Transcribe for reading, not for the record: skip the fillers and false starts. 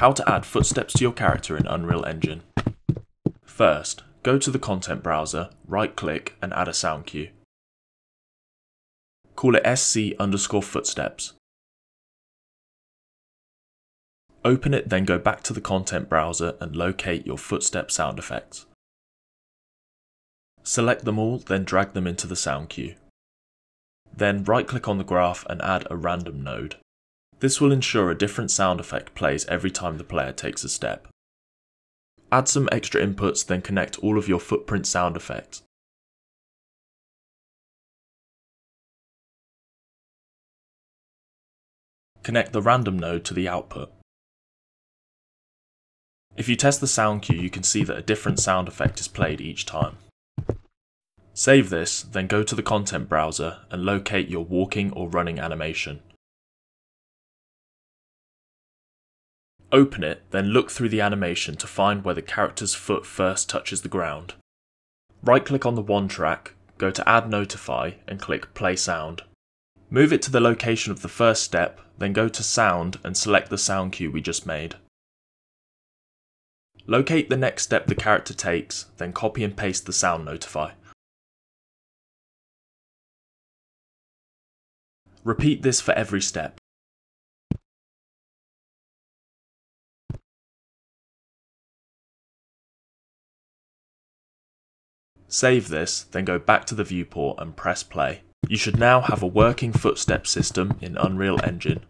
How to add footsteps to your character in Unreal Engine. First, go to the Content Browser, right-click and add a sound cue. Call it SC_Footsteps. Open it, then go back to the Content Browser and locate your footstep sound effects. Select them all, then drag them into the sound cue. Then right-click on the graph and add a random node. This will ensure a different sound effect plays every time the player takes a step. Add some extra inputs, then connect all of your footprint sound effects. Connect the random node to the output. If you test the sound cue, you can see that a different sound effect is played each time. Save this, then go to the Content Browser and locate your walking or running animation. Open it, then look through the animation to find where the character's foot first touches the ground. Right-click on the one track, go to Add Notify and click Play Sound. Move it to the location of the first step, then go to Sound and select the sound cue we just made. Locate the next step the character takes, then copy and paste the sound notify. Repeat this for every step. Save this, then go back to the viewport and press play. You should now have a working footstep system in Unreal Engine.